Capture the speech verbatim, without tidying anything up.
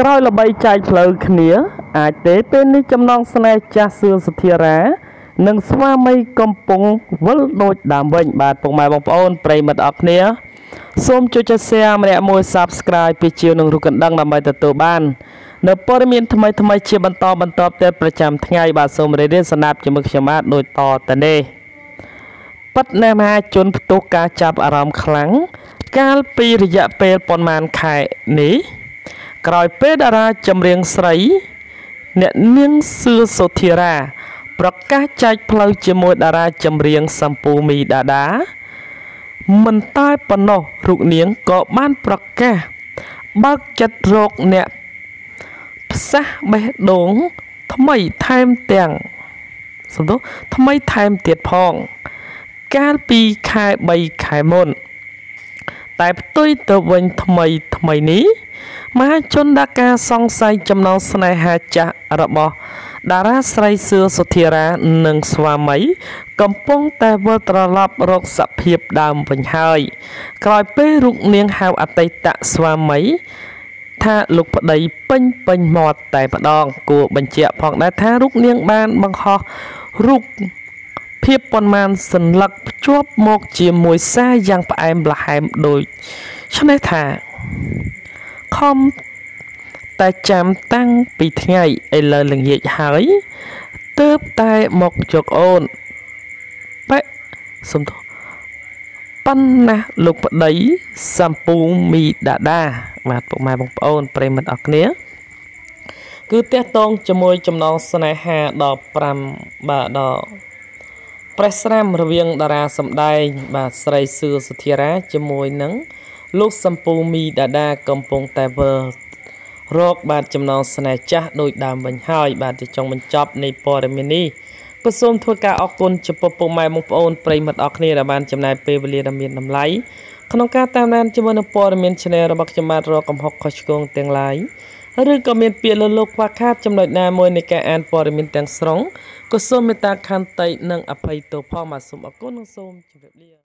ក្រោយលបៃចែកផ្លូវគ្នាអាចទេពេលនេះចំណងស្នេហ៍ចាស់សឿសធារានឹងស្វាមីកំពុងវល់ដូចដើមវិញបាទពុកម៉ែបងប្អូនប្រិយមិត្តអរគ្នាសូមជួយចែក ក្រោយពេលតារាចម្រៀងស្រីអ្នកនាងសឿសធារាប្រកាសចែកផ្លូវជាមួយតារាចម្រៀងសំពូមីដាដាមិនតែប៉ុណ្ណោះរូបនាងក៏បានប្រកាសបើកចិត្តរកអ្នកផ្សាសបេះដូងថ្មីថែមទាំងសម្ដុសថ្មីថែមទៀតផងកាលពីខែ 3 ខែមុនតែផ្ទុយទៅវិញថ្មីថ្មីនេះ មហាជនដកាសង្ស័យចំណងស្នេហាចាស់របស់តារាស្រីសឿសុធារានឹងស្វាមីកំពុងតែវល់ត្រឡប់រកសភាពដើមវិញហើយក្រោយពេលរូបនាងហៅអតីតស្វាមីថាលោកប្តីពេញពេញមាត់តែម្ដងគួរបញ្ជាក់ផងដែរថារូបនាងបានបង្ហោះរូបភាពប៉ុន្មានសន្លឹកជាប់មកជាមួយសារយ៉ាងផ្អែមល្ហែមដូចឆ្នៃថា ខំតែចាំតាំងពីថ្ងៃឥឡូវលងយិចហើយទើបតែមកជកអូនបែកសំទោប៉ុណ្ណះលោកប្តីសំពូមីដាដាបាទពុកម៉ែបងប្អូនប្រិយមិត្តអរគ្នាគឺតេះតងជាមួយចំណងស្នេហាដល់ លោកសំពូមីដាដាកំពុងតែវល់រកបានចំណងស្នេហ៍ចាស់ដោយដើមវិញហើយបាទទីចុងបញ្ចប់នៃព័ត៌មាននេះក៏សូមធ្វើការអរគុណចំពោះពុកម៉ែបងប្អូនប្រិយមិត្តអរគ្នាដែលបានចំណាយពេលវេលាដ៏មានតម្លៃក្នុងការតាមដានជាមួយនឹងព័ត៌មានឆ្នែលរបស់ខ្ញុំបាទរកកំហុសខុសឆ្គងទាំងឡាយឬក៏មានពាក្យលើលោកខ្វះខាតចំណុចណាមួយនៃការអានព័ត៌មានទាំងស្រុងក៏សូមមេត្តាខន្តីនិងអភ័យទោសផងបាទសូមអរគុណនិងសូមជម្រាបលា